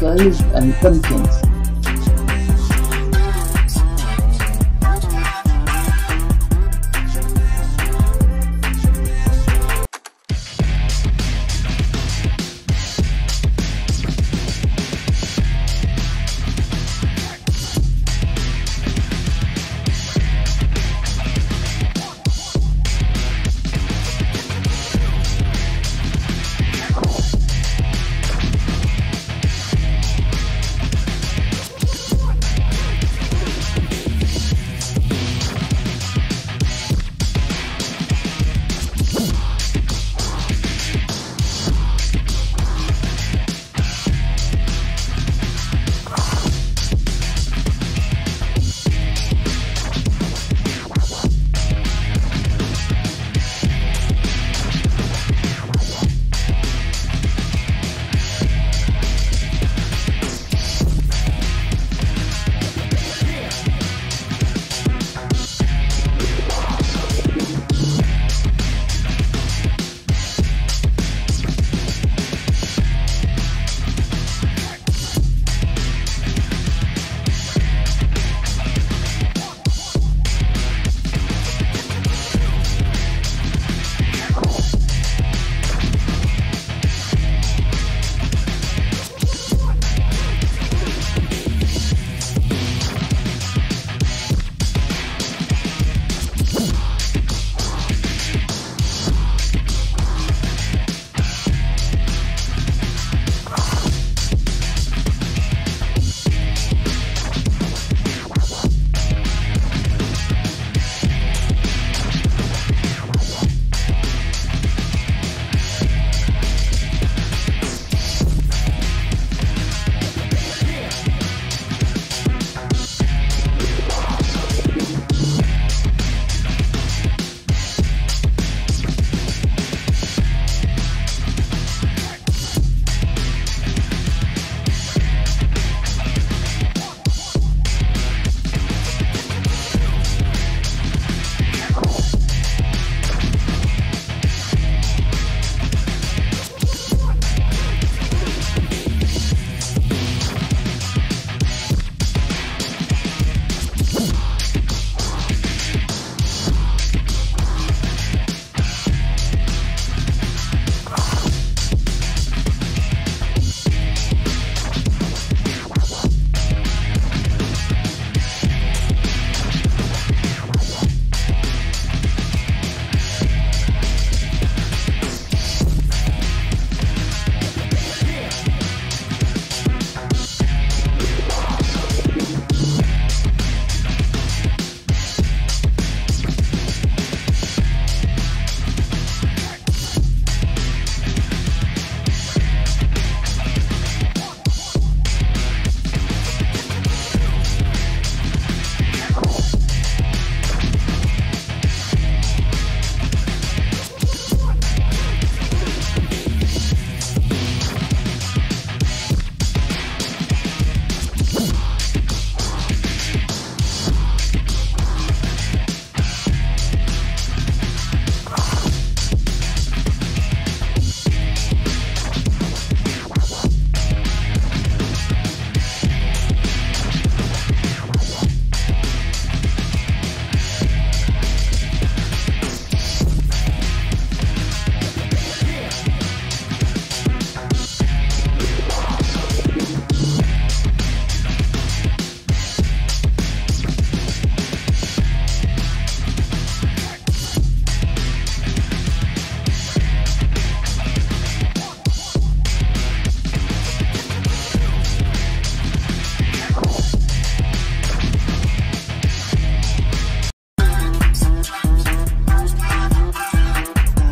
Skulls and Pumpkins.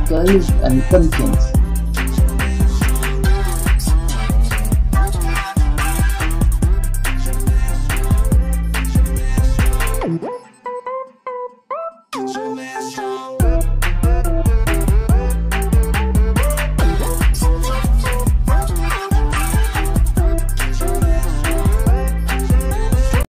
Skulls and Pumpkins.